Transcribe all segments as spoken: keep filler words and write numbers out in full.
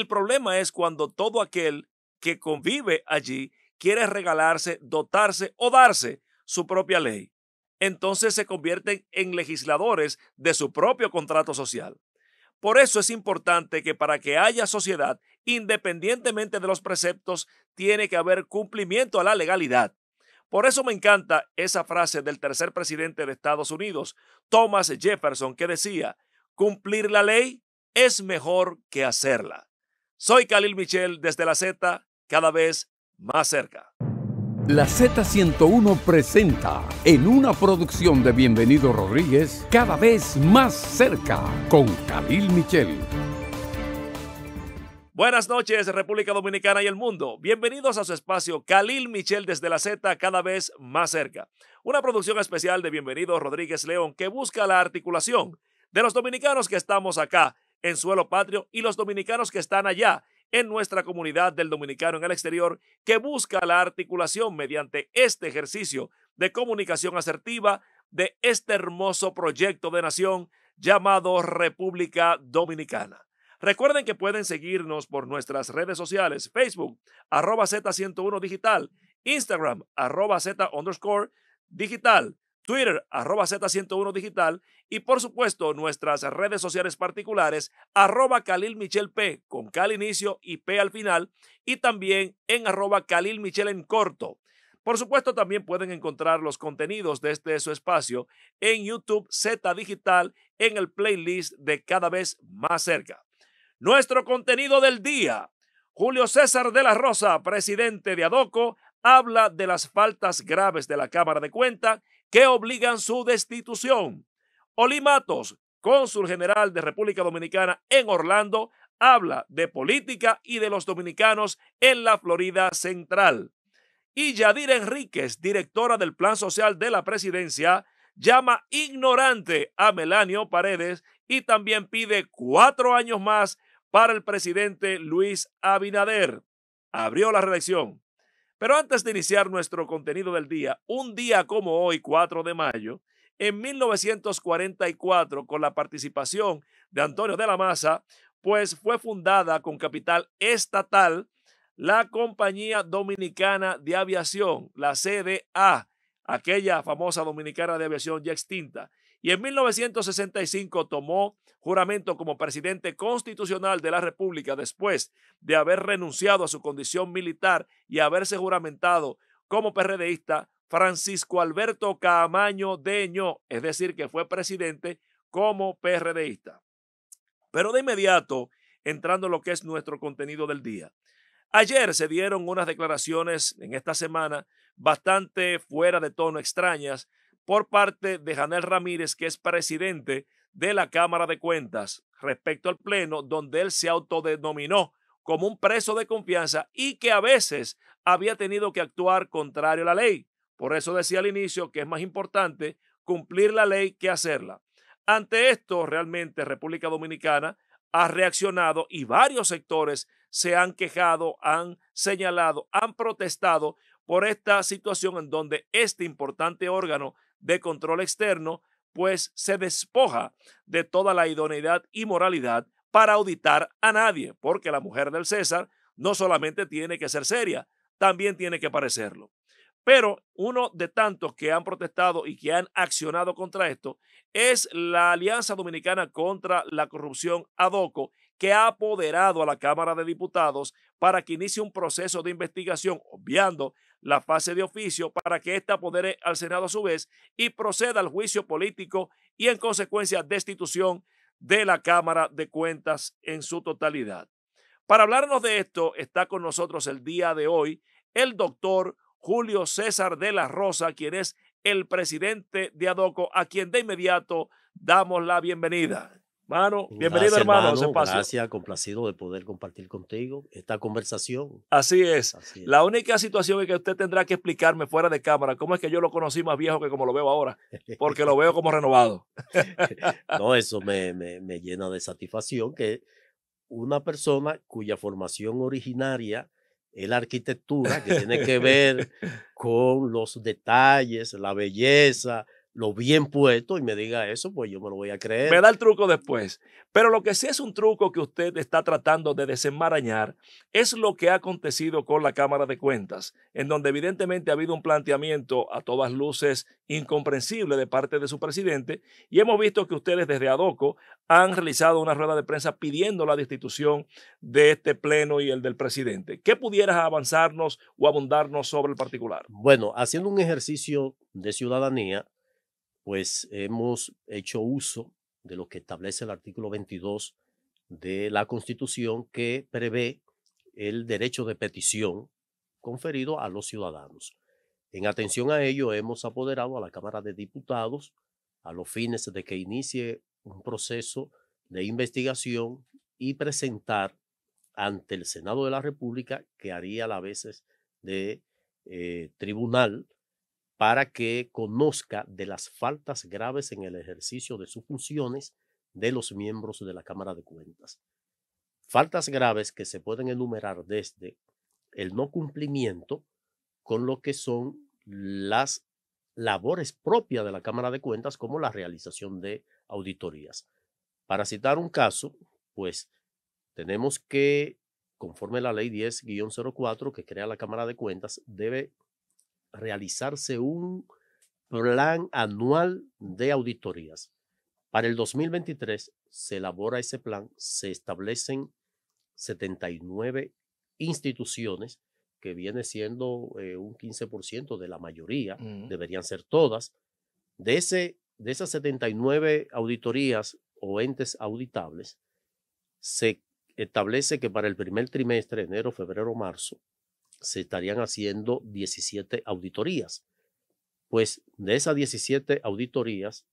El problema es cuando todo aquel que convive allí quiere regalarse, dotarse o darse su propia ley. Entonces se convierten en legisladores de su propio contrato social. Por eso es importante que para que haya sociedad, independientemente de los preceptos, tiene que haber cumplimiento a la legalidad. Por eso me encanta esa frase del tercer presidente de Estados Unidos, Thomas Jefferson, que decía, cumplir la ley es mejor que hacerla. Soy Khalil Michel desde la Z, cada vez más cerca. La Z ciento uno presenta, en una producción de Bienvenido Rodríguez, cada vez más cerca, con Khalil Michel. Buenas noches, República Dominicana y el mundo. Bienvenidos a su espacio Khalil Michel desde la Z, cada vez más cerca. Una producción especial de Bienvenido Rodríguez León que busca la articulación de los dominicanos que estamos acá en suelo patrio y los dominicanos que están allá en nuestra comunidad del dominicano en el exterior, que busca la articulación mediante este ejercicio de comunicación asertiva de este hermoso proyecto de nación llamado República Dominicana. Recuerden que pueden seguirnos por nuestras redes sociales, Facebook, arroba Z ciento uno Digital, Instagram, arroba Z underscore Digital, Twitter, arroba Z ciento uno Digital y, por supuesto, nuestras redes sociales particulares, arroba Khalil Michel P, con K al inicio y P al final, y también en arroba Khalil Michel en corto. Por supuesto, también pueden encontrar los contenidos de este su espacio en YouTube Z Digital en el playlist de Cada Vez Más Cerca. Nuestro contenido del día, Julio César de la Rosa, presidente de ADOCCO, habla de las faltas graves de la Cámara de Cuentas que obligan su destitución. Oli Matos, cónsul general de República Dominicana en Orlando, habla de política y de los dominicanos en la Florida Central. Y Yadir Enríquez, directora del Plan Social de la Presidencia, llama ignorante a Melanio Paredes y también pide cuatro años más para el presidente Luis Abinader. Abrió la redacción. Pero antes de iniciar nuestro contenido del día, un día como hoy, cuatro de mayo, en mil novecientos cuarenta y cuatro, con la participación de Antonio de la Maza, pues fue fundada con capital estatal la Compañía Dominicana de Aviación, la C D A, aquella famosa Dominicana de Aviación ya extinta. Y en mil novecientos sesenta y cinco tomó juramento como presidente constitucional de la República después de haber renunciado a su condición militar y haberse juramentado como PRDista Francisco Alberto Caamaño Deñó, es decir, que fue presidente como PRDista. Pero de inmediato, entrando en lo que es nuestro contenido del día. Ayer se dieron unas declaraciones en esta semana bastante fuera de tono, extrañas, por parte de Janel Ramírez, que es presidente de la Cámara de Cuentas, respecto al Pleno, donde él se autodenominó como un preso de confianza y que a veces había tenido que actuar contrario a la ley. Por eso decía al inicio que es más importante cumplir la ley que hacerla. Ante esto, realmente República Dominicana ha reaccionado y varios sectores se han quejado, han señalado, han protestado por esta situación en donde este importante órgano de control externo pues se despoja de toda la idoneidad y moralidad para auditar a nadie, porque la mujer del César no solamente tiene que ser seria, también tiene que parecerlo. Pero uno de tantos que han protestado y que han accionado contra esto es la Alianza Dominicana contra la Corrupción, ADOCCO, que ha apoderado a la Cámara de Diputados para que inicie un proceso de investigación, obviando la fase de oficio, para que ésta apodere al Senado a su vez y proceda al juicio político y, en consecuencia, destitución de la Cámara de Cuentas en su totalidad. Para hablarnos de esto, está con nosotros el día de hoy el doctor Julio César de la Rosa, quien es el presidente de ADOCCO, a quien de inmediato damos la bienvenida. Mano, bienvenido, hermano. Gracias, complacido de poder compartir contigo esta conversación. Así es. Así es. La única situación es que usted tendrá que explicarme fuera de cámara cómo es que yo lo conocí más viejo que como lo veo ahora, porque lo veo como renovado. No, eso me, me, me llena de satisfacción que una persona cuya formación originaria es la arquitectura, que tiene que ver con los detalles, la belleza, lo bien puesto y me diga eso, pues yo me lo voy a creer. Me da el truco después. Pero lo que sí es un truco que usted está tratando de desenmarañar es lo que ha acontecido con la Cámara de Cuentas, en donde evidentemente ha habido un planteamiento a todas luces incomprensible de parte de su presidente, y hemos visto que ustedes desde ADOCCO han realizado una rueda de prensa pidiendo la destitución de este pleno y el del presidente. ¿Qué pudieras avanzarnos o abundarnos sobre el particular? Bueno, haciendo un ejercicio de ciudadanía, pues hemos hecho uso de lo que establece el artículo veintidós de la Constitución, que prevé el derecho de petición conferido a los ciudadanos. En atención a ello, hemos apoderado a la Cámara de Diputados a los fines de que inicie un proceso de investigación y presentar ante el Senado de la República, que haría a veces de eh, tribunal, para que conozca de las faltas graves en el ejercicio de sus funciones de los miembros de la Cámara de Cuentas. Faltas graves que se pueden enumerar desde el no cumplimiento con lo que son las labores propias de la Cámara de Cuentas, como la realización de auditorías. Para citar un caso, pues tenemos que, conforme a la ley diez guion cero cuatro que crea la Cámara de Cuentas, debe realizarse un plan anual de auditorías. Para el dos mil veintitrés se elabora ese plan, se establecen setenta y nueve instituciones, que viene siendo eh, un quince por ciento de la mayoría, mm. deberían ser todas. De, ese, de esas setenta y nueve auditorías o entes auditables, se establece que para el primer trimestre, enero, febrero, marzo, se estarían haciendo diecisiete auditorías. Pues de esas diecisiete auditorías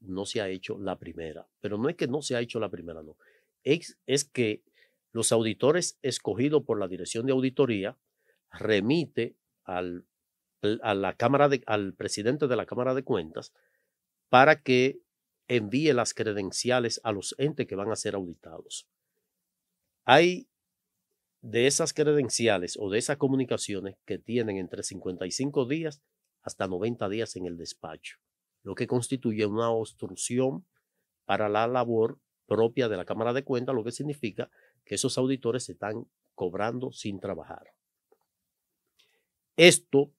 no se ha hecho la primera. Pero no es que no se ha hecho la primera, no. Es, es que los auditores escogidos por la Dirección de Auditoría remite al, a la Cámara de, al presidente de la Cámara de Cuentas para que envíe las credenciales a los entes que van a ser auditados. Hay de esas credenciales o de esas comunicaciones que tienen entre cincuenta y cinco días hasta noventa días en el despacho, lo que constituye una obstrucción para la labor propia de la Cámara de Cuentas, lo que significa que esos auditores se están cobrando sin trabajar. Esto,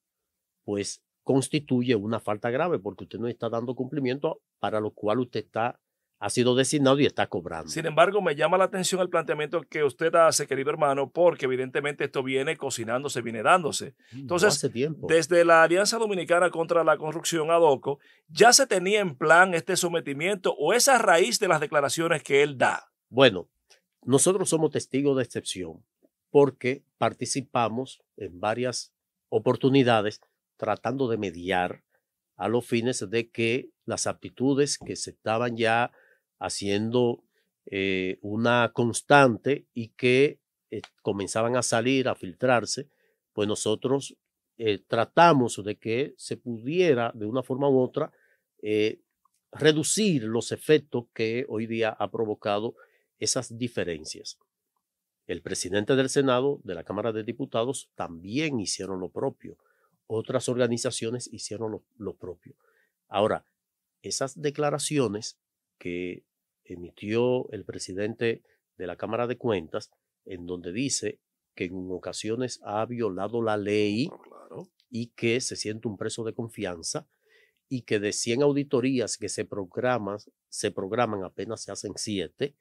pues, constituye una falta grave porque usted no está dando cumplimiento para lo cual usted está ha sido designado y está cobrando. Sin embargo, me llama la atención el planteamiento que usted hace, querido hermano, porque evidentemente esto viene cocinándose, viene dándose. Entonces, no hace tiempo. Desde la Alianza Dominicana contra la Corrupción, ADOCCO, ¿ya se tenía en plan este sometimiento o esa raíz de las declaraciones que él da? Bueno, nosotros somos testigos de excepción porque participamos en varias oportunidades tratando de mediar a los fines de que las actitudes que se estaban ya haciendo eh, una constante y que eh, comenzaban a salir, a filtrarse, pues nosotros eh, tratamos de que se pudiera de una forma u otra eh, reducir los efectos que hoy día ha provocado esas diferencias. El presidente del Senado, de la Cámara de Diputados, también hicieron lo propio. Otras organizaciones hicieron lo, lo propio. Ahora, esas declaraciones que emitió el presidente de la Cámara de Cuentas, en donde dice que en ocasiones ha violado la ley claro. y que se siente un preso de confianza y que de cien auditorías que se programan, se programan apenas se hacen siete,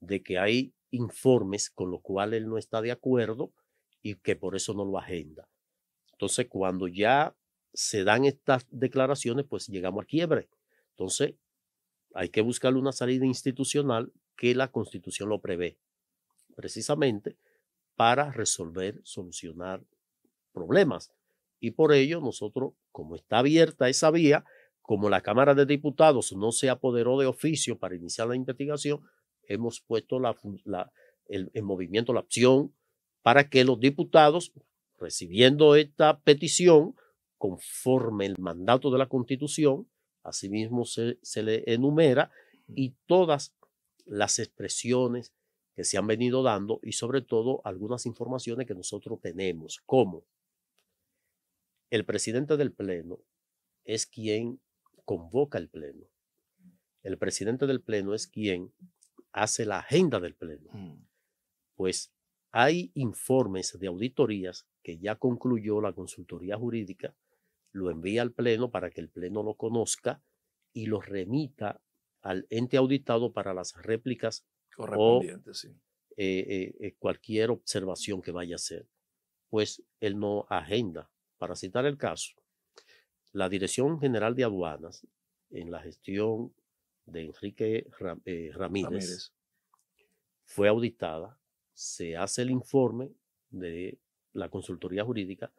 de que hay informes con los cuales él no está de acuerdo y que por eso no lo agenda. Entonces, cuando ya se dan estas declaraciones, pues llegamos a quiebre. Entonces, hay que buscarle una salida institucional que la Constitución lo prevé, precisamente para resolver, solucionar problemas. Y por ello, nosotros, como está abierta esa vía, como la Cámara de Diputados no se apoderó de oficio para iniciar la investigación, hemos puesto la, la, el, en movimiento la opción para que los diputados, recibiendo esta petición, conforme el mandato de la Constitución, asimismo se, se le enumera y todas las expresiones que se han venido dando y sobre todo algunas informaciones que nosotros tenemos, como el presidente del Pleno es quien convoca el Pleno. El presidente del Pleno es quien hace la agenda del Pleno. Pues hay informes de auditorías que ya concluyó la consultoría jurídica, lo envía al Pleno para que el Pleno lo conozca y lo remita al ente auditado para las réplicas correspondientes, sí. eh, eh, cualquier observación que vaya a hacer. Pues él no agenda. Para citar el caso, la Dirección General de Aduanas, en la gestión de Enrique Ram, eh, Ramírez, Ramírez, fue auditada, se hace el informe de la consultoría jurídica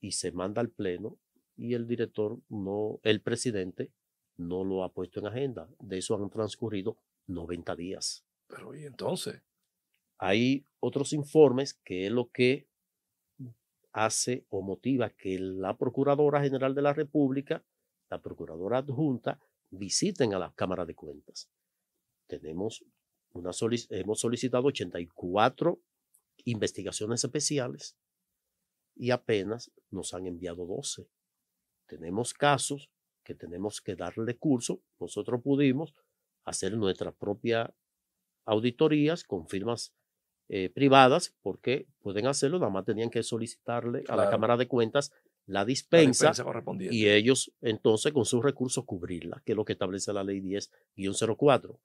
y se manda al Pleno, y el director, no, el presidente, no lo ha puesto en agenda. De eso han transcurrido noventa días. Pero ¿y entonces? Hay otros informes que es lo que hace o motiva que la Procuradora General de la República, la Procuradora Adjunta, visiten a la Cámara de Cuentas. Tenemos una solic- hemos solicitado ochenta y cuatro investigaciones especiales y apenas nos han enviado doce. Tenemos casos que tenemos que darle curso. Nosotros pudimos hacer nuestras propias auditorías con firmas eh, privadas, porque pueden hacerlo, nada más tenían que solicitarle claro. a la Cámara de Cuentas la dispensa, la dispensa correspondiente, y ellos entonces con sus recursos cubrirla, que es lo que establece la ley diez guión cero cuatro.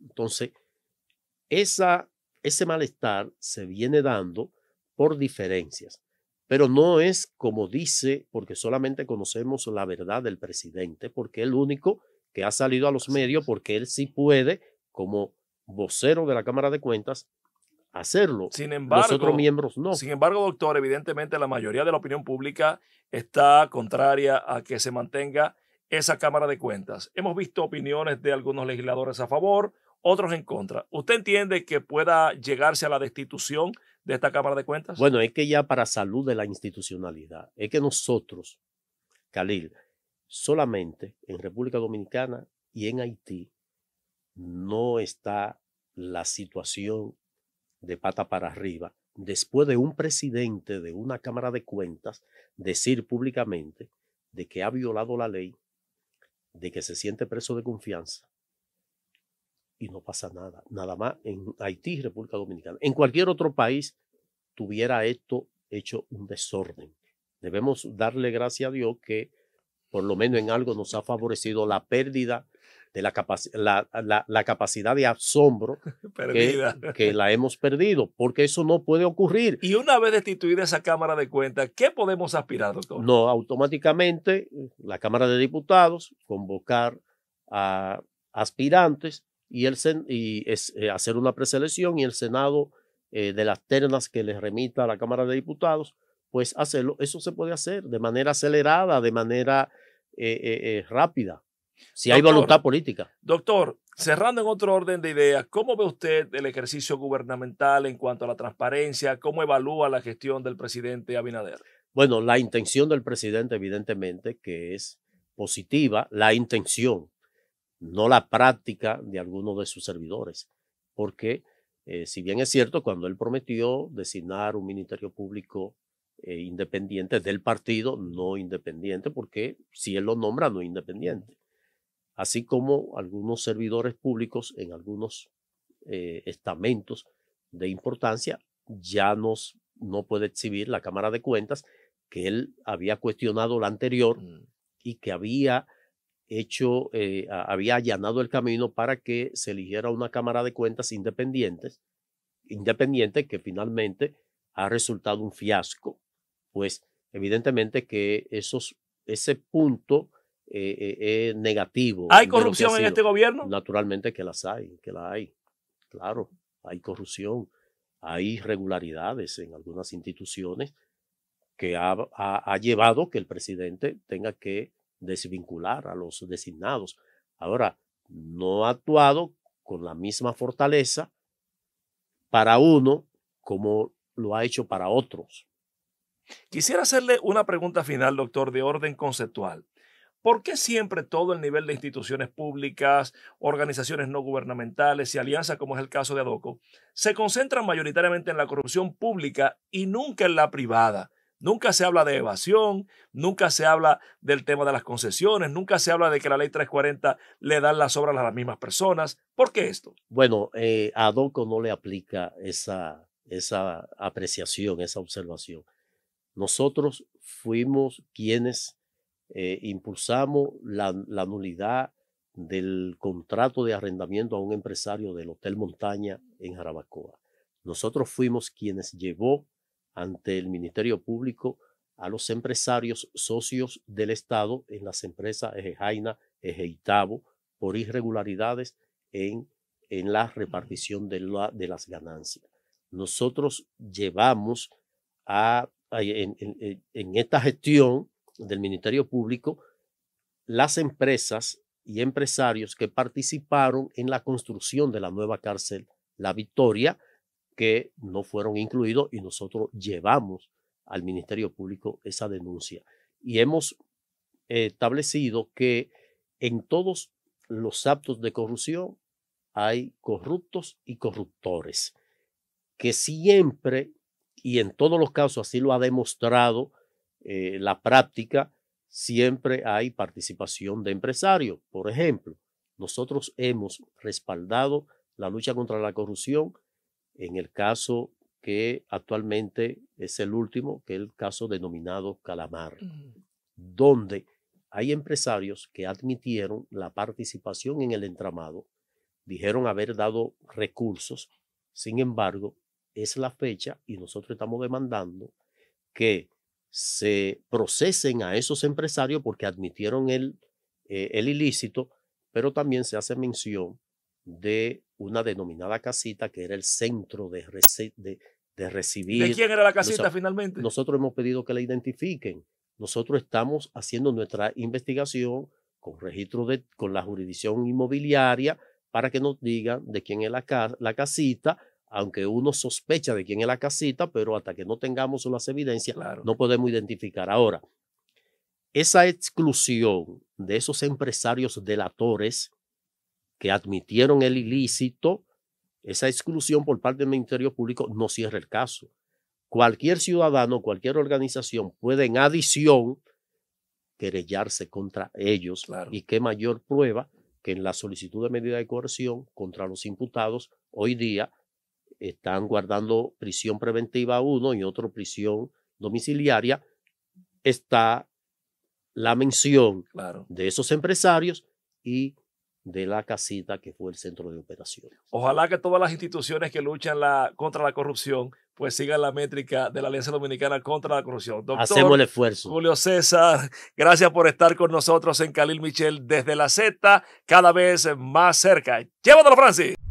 Entonces, esa, ese malestar se viene dando por diferencias. Pero no es como dice, porque solamente conocemos la verdad del presidente, porque es el único que ha salido a los medios, porque él sí puede, como vocero de la Cámara de Cuentas, hacerlo. Sin embargo, los otros miembros no. Sin embargo, doctor, evidentemente la mayoría de la opinión pública está contraria a que se mantenga esa Cámara de Cuentas. Hemos visto opiniones de algunos legisladores a favor, otros en contra. ¿Usted entiende que pueda llegarse a la destitución de esta Cámara de Cuentas? Bueno, es que ya para salud de la institucionalidad, es que nosotros, Khalil, solamente en República Dominicana y en Haití no está la situación de pata para arriba. Después de un presidente de una Cámara de Cuentas decir públicamente de que ha violado la ley, de que se siente preso de confianza, y no pasa nada, nada más en Haití y República Dominicana. En cualquier otro país tuviera esto hecho un desorden. Debemos darle gracias a Dios que por lo menos en algo nos ha favorecido la pérdida de la, capaci la, la, la capacidad de asombro que, que la hemos perdido, porque eso no puede ocurrir. Y una vez destituida esa Cámara de Cuentas, ¿qué podemos aspirar, doctor? No, automáticamente la Cámara de Diputados convocar a aspirantes y, el sen y es, eh, hacer una preselección, y el Senado eh, de las ternas que les remita a la Cámara de Diputados, pues hacerlo. Eso se puede hacer de manera acelerada, de manera eh, eh, rápida, si doctor, hay voluntad política. Doctor, cerrando en otro orden de ideas, ¿cómo ve usted el ejercicio gubernamental en cuanto a la transparencia? ¿Cómo evalúa la gestión del presidente Abinader? Bueno, la intención del presidente evidentemente que es positiva, la intención, no la práctica de algunos de sus servidores, porque eh, si bien es cierto, cuando él prometió designar un ministerio público eh, independiente del partido, no independiente, porque si él lo nombra, no es independiente, así como algunos servidores públicos en algunos eh, estamentos de importancia, ya nos, no puede exhibir la Cámara de Cuentas, que él había cuestionado la anterior y que había hecho, eh, había allanado el camino para que se eligiera una Cámara de Cuentas independientes, independiente, que finalmente ha resultado un fiasco. Pues evidentemente que esos, ese punto eh, eh, es negativo. ¿Hay corrupción en este gobierno? Naturalmente que las hay, que la hay. Claro, hay corrupción, hay irregularidades en algunas instituciones que ha, ha, ha llevado que el presidente tenga que desvincular a los designados. Ahora, no ha actuado con la misma fortaleza para uno como lo ha hecho para otros. Quisiera hacerle una pregunta final, doctor, de orden conceptual. ¿Por qué siempre todo el nivel de instituciones públicas, organizaciones no gubernamentales y alianzas, como es el caso de ADOCCO, se concentran mayoritariamente en la corrupción pública y nunca en la privada? Nunca se habla de evasión, nunca se habla del tema de las concesiones, nunca se habla de que la ley trescientos cuarenta le dan las obras a las mismas personas. ¿Por qué esto? Bueno, eh, a ADOCCO no le aplica esa, esa apreciación, esa observación. Nosotros fuimos quienes eh, impulsamos la, la nulidad del contrato de arrendamiento a un empresario del Hotel Montaña en Jarabacoa. Nosotros fuimos quienes llevó ante el Ministerio Público a los empresarios socios del Estado en las empresas Ejejaina, Ejeitavo, por irregularidades en, en la repartición de, la, de las ganancias. Nosotros llevamos a, a, en, en, en esta gestión del Ministerio Público las empresas y empresarios que participaron en la construcción de la nueva cárcel La Victoria, que no fueron incluidos, y nosotros llevamos al Ministerio Público esa denuncia. Y hemos establecido que en todos los actos de corrupción hay corruptos y corruptores, que siempre, y en todos los casos así lo ha demostrado eh, la práctica, siempre hay participación de empresarios. Por ejemplo, nosotros hemos respaldado la lucha contra la corrupción en el caso que actualmente es el último, que es el caso denominado Calamar, uh-huh. donde hay empresarios que admitieron la participación en el entramado, dijeron haber dado recursos, sin embargo, es la fecha y nosotros estamos demandando que se procesen a esos empresarios porque admitieron el, eh, el ilícito, pero también se hace mención de una denominada casita que era el centro de, de, de recibir. ¿De quién era la casita nos, finalmente? Nosotros hemos pedido que la identifiquen. Nosotros estamos haciendo nuestra investigación con registro de, con la jurisdicción inmobiliaria para que nos digan de quién es la, la casita, aunque uno sospecha de quién es la casita, pero hasta que no tengamos las evidencias, claro. no podemos identificar. Ahora, esa exclusión de esos empresarios delatores que admitieron el ilícito, esa exclusión por parte del Ministerio Público no cierra el caso. Cualquier ciudadano, cualquier organización puede en adición querellarse contra ellos. Claro. Y qué mayor prueba que en la solicitud de medida de coerción contra los imputados hoy día están guardando prisión preventiva uno y otro prisión domiciliaria, está la mención claro. de esos empresarios y de la casita que fue el centro de operaciones. Ojalá que todas las instituciones que luchan la, contra la corrupción pues sigan la métrica de la Alianza Dominicana contra la Corrupción. Doctor, hacemos el esfuerzo. Julio César, gracias por estar con nosotros en Khalil Michel desde la Z, cada vez más cerca. ¡Llévatelo, Francis!